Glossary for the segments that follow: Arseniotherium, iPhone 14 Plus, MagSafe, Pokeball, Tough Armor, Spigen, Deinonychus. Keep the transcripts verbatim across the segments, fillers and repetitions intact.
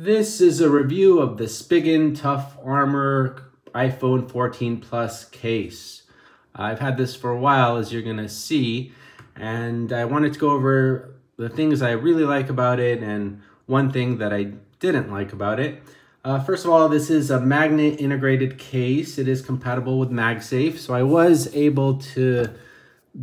This is a review of the Spigen Tough Armor iPhone fourteen Plus case. I've had this for a while, as you're gonna see, and I wanted to go over the things I really like about it and one thing that I didn't like about it. Uh, first of all, this is a magnet integrated case. It is compatible with MagSafe, so I was able to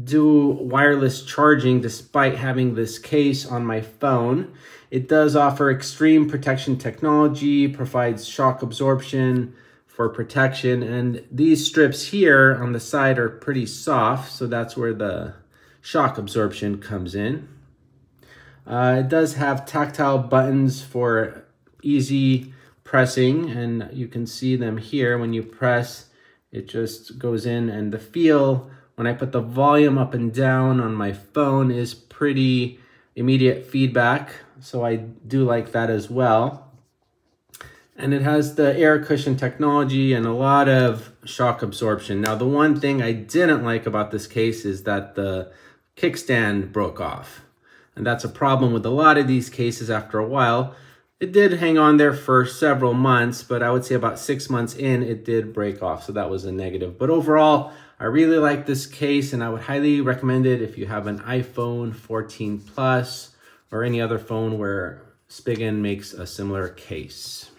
do wireless charging despite having this case on my phone. It does offer extreme protection technology, provides shock absorption for protection, and these strips here on the side are pretty soft, so that's where the shock absorption comes in. Uh, it does have tactile buttons for easy pressing, and you can see them here. When you press, it just goes in, and the feel when I put the volume up and down on my phone is pretty immediate feedback, so I do like that as well. And it has the air cushion technology and a lot of shock absorption. Now, the one thing I didn't like about this case is that the kickstand broke off. And that's a problem with a lot of these cases after a while. It did hang on there for several months, but I would say about six months in, it did break off. So that was a negative. But overall, I really like this case, and I would highly recommend it if you have an iPhone fourteen Plus or any other phone where Spigen makes a similar case.